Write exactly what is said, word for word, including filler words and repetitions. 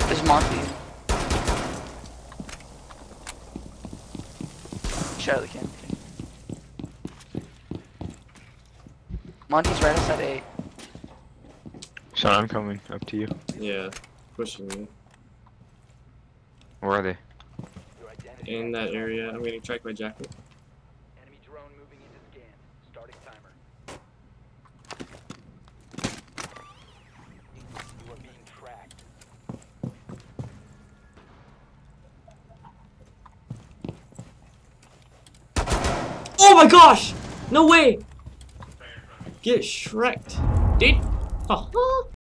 There's Monty. Charlie can't be. Monty's right outside A. Sean, I'm coming up to you. Yeah, pushing me. Where are they? In that area. I'm gonna track my jacket. Enemy drone moving into scan. Starting timer. You are being tracked. Oh my gosh! No way! Get shreked, dude. Oh.